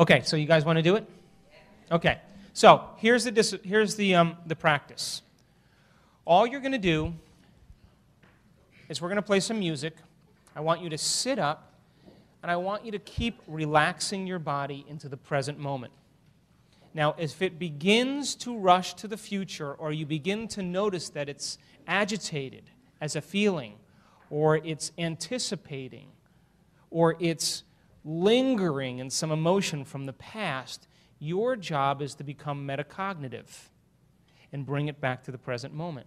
Okay, so you guys want to do it? Okay, so here's the practice. All you're going to do is we're going to play some music. I want you to sit up, and I want you to keep relaxing your body into the present moment. Now, if it begins to rush to the future, or you begin to notice that it's agitated as a feeling, or it's anticipating, or it's lingering in some emotion from the past, your job is to become metacognitive and bring it back to the present moment.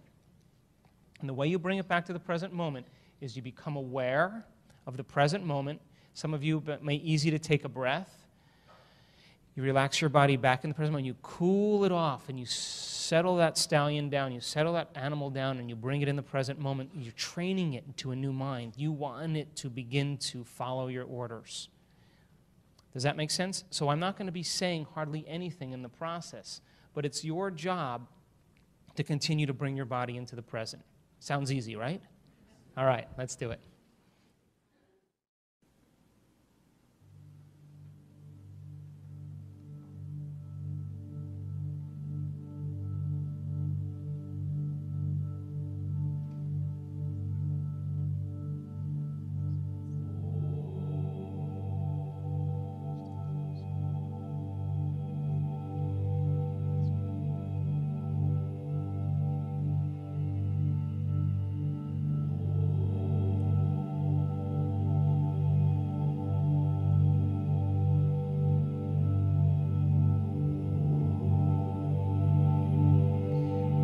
And the way you bring it back to the present moment is you become aware of the present moment. Some of you may be easy to take a breath. You relax your body back in the present moment, you cool it off, and you settle that stallion down, you settle that animal down, and you bring it in the present moment. You're training it into a new mind. You want it to begin to follow your orders. Does that make sense? So I'm not going to be saying hardly anything in the process, but it's your job to continue to bring your body into the present. Sounds easy, right? All right, let's do it.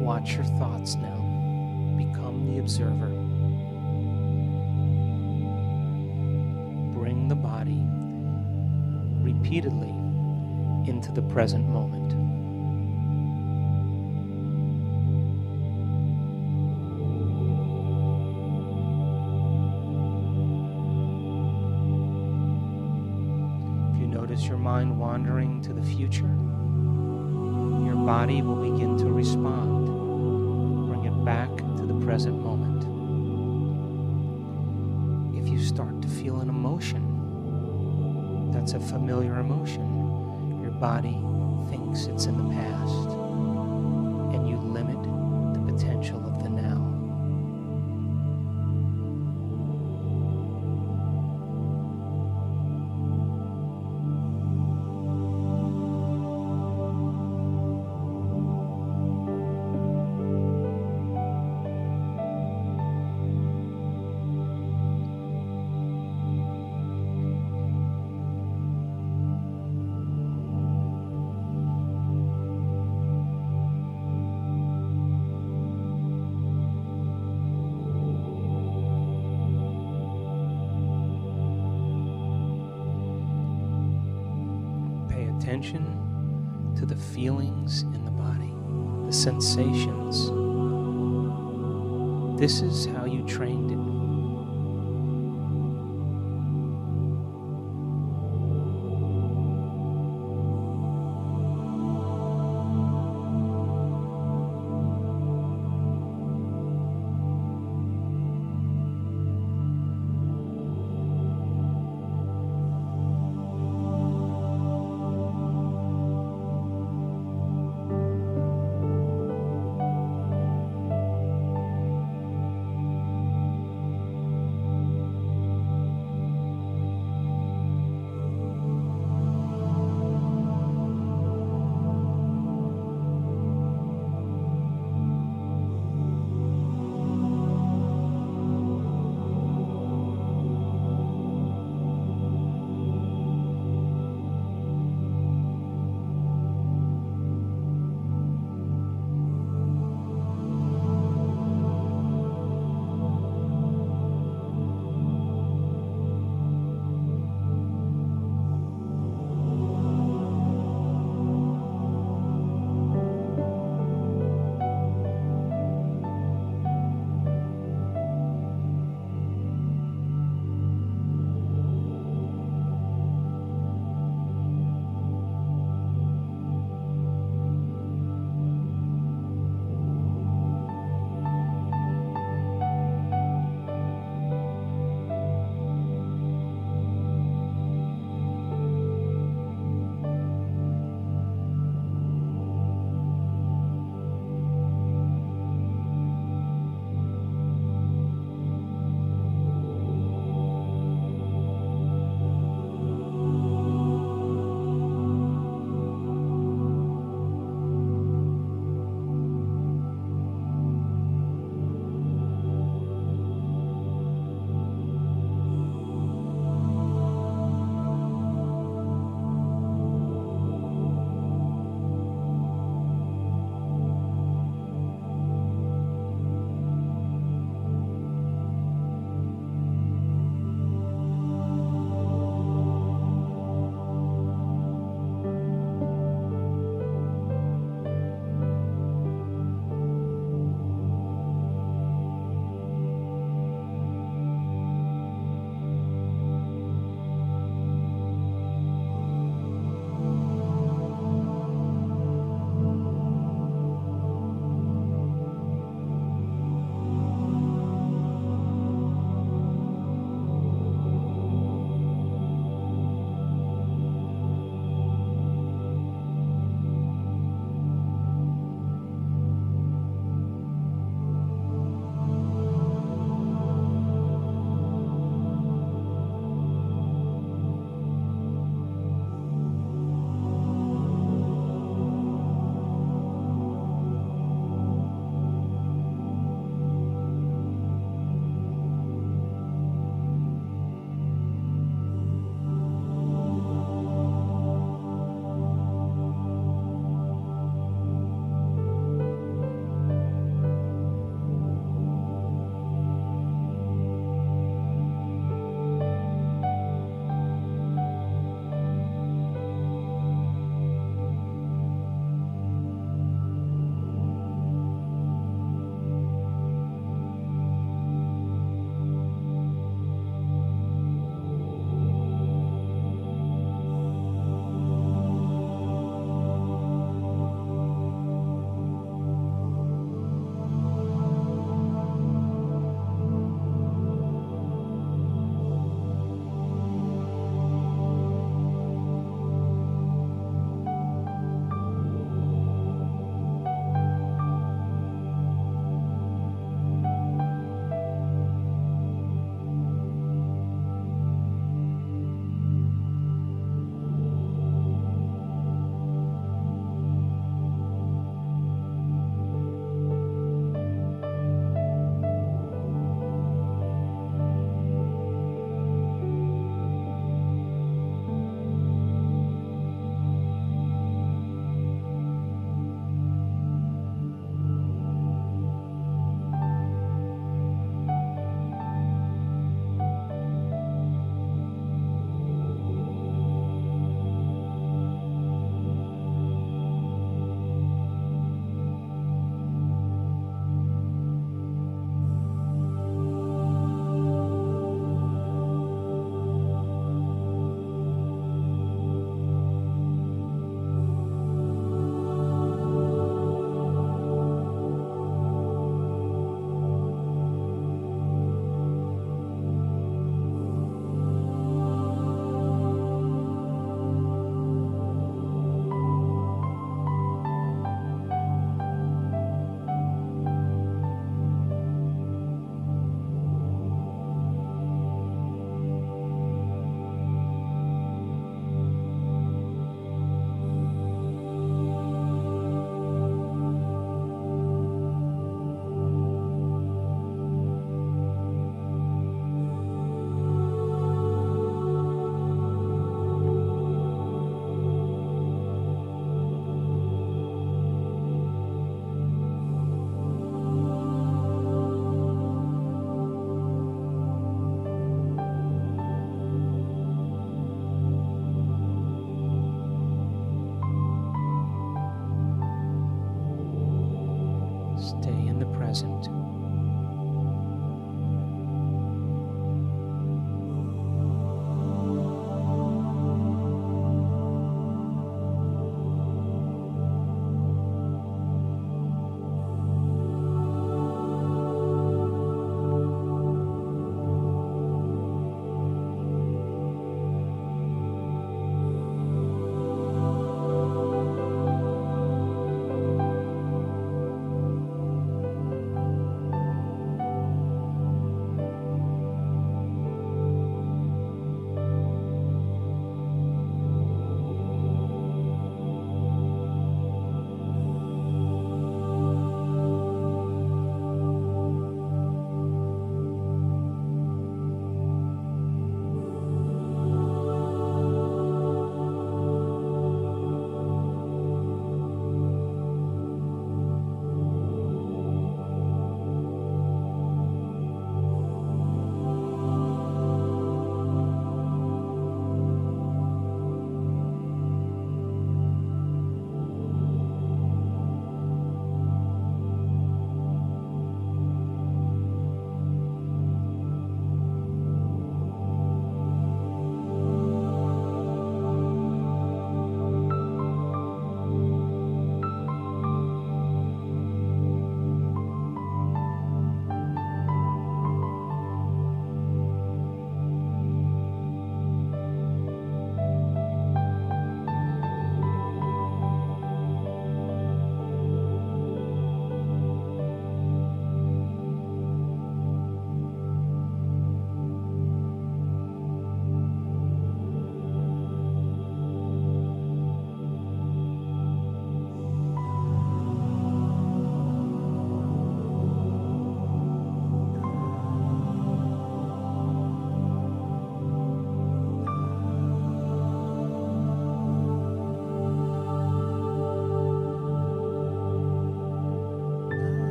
Watch your thoughts now. Become the observer. Bring the body repeatedly into the present moment. If you notice your mind wandering to the future, your body will begin to respond. Back to the present moment. If you start to feel an emotion that's a familiar emotion, your body thinks it's in the past, and you limit the potential of the now. Attention to the feelings in the body, the sensations. This is how you trained it.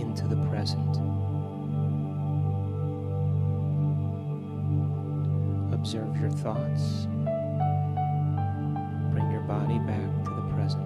into the present. Observe your thoughts. Bring your body back to the present.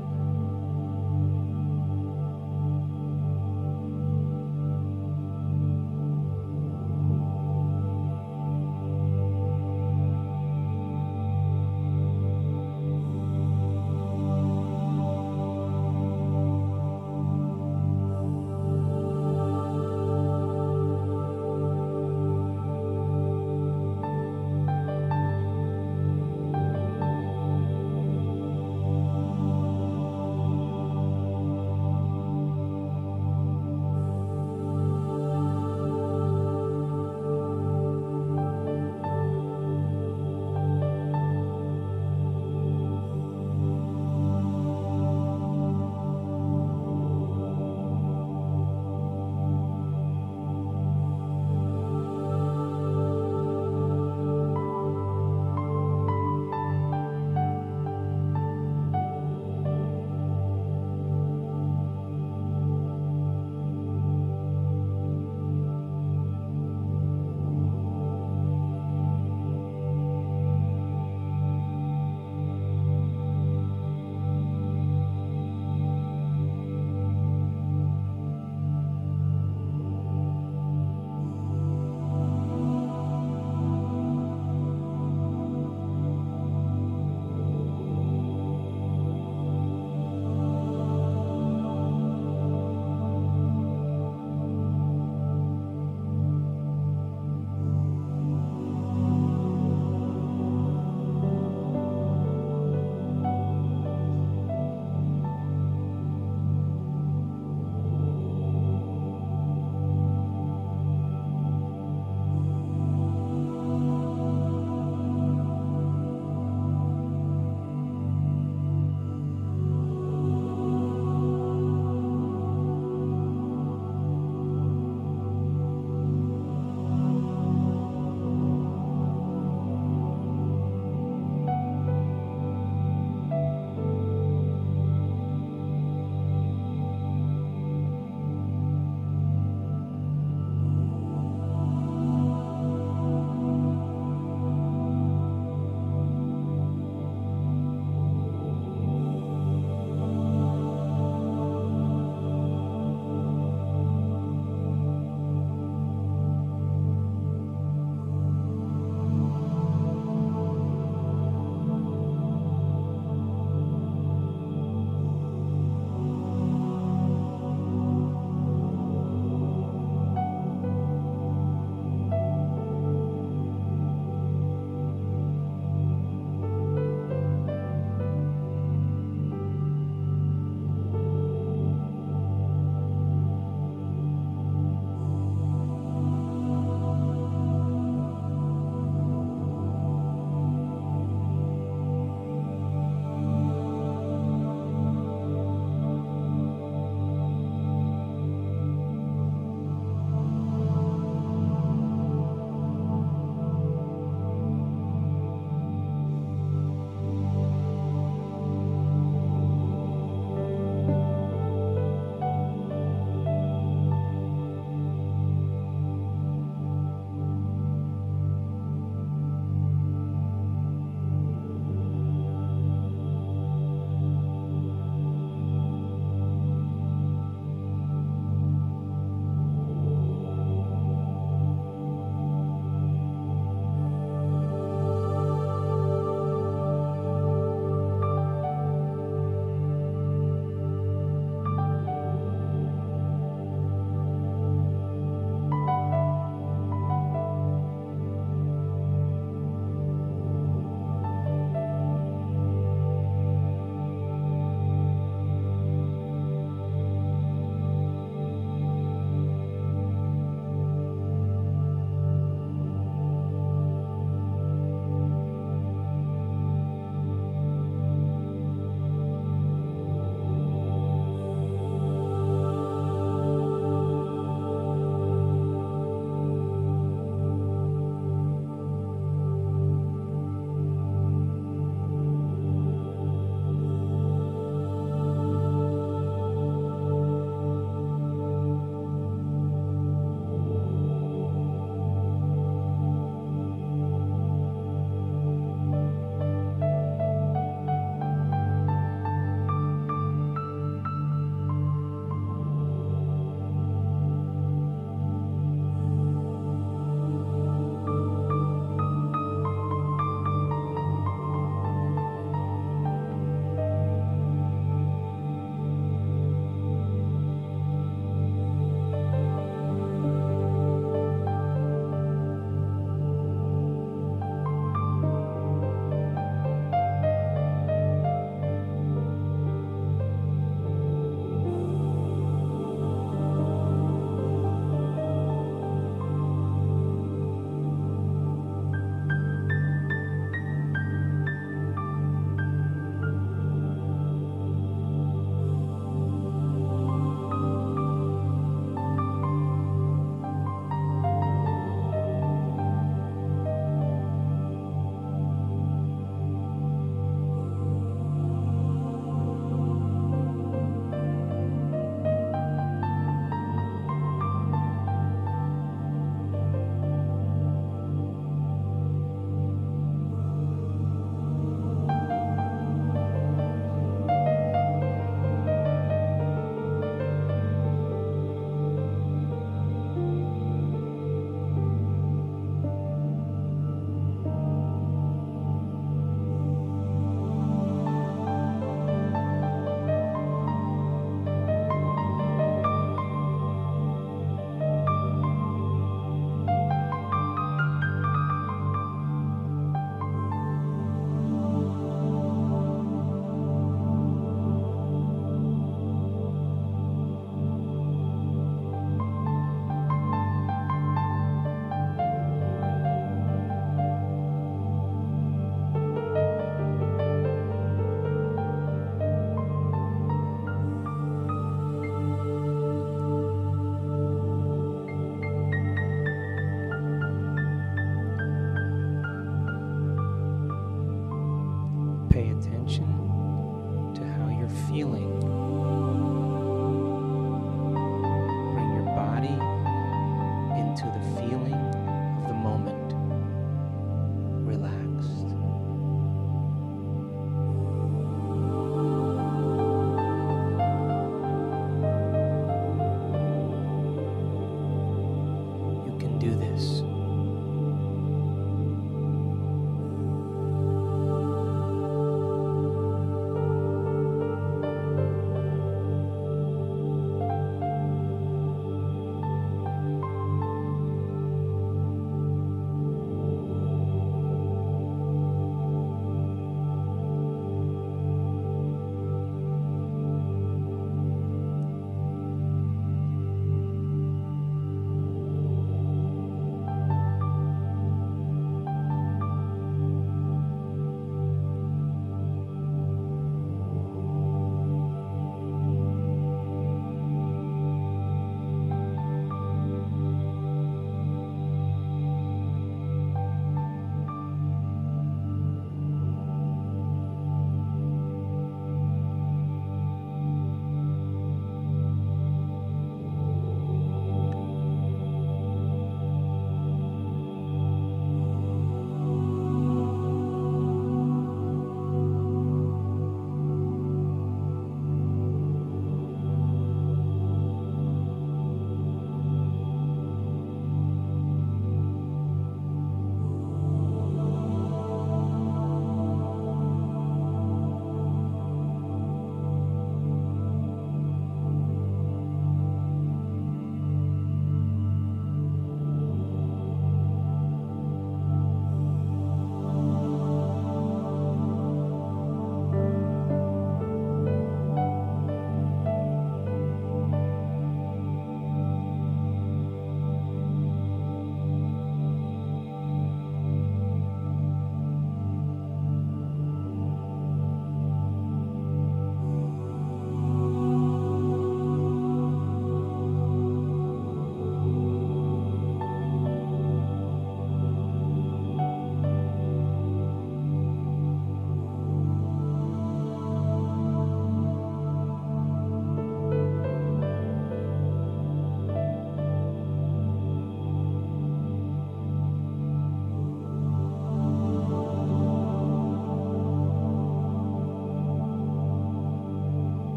do this.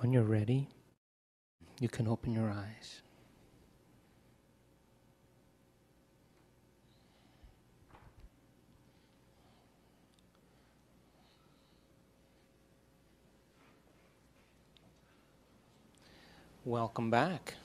When you're ready, you can open your eyes. Welcome back.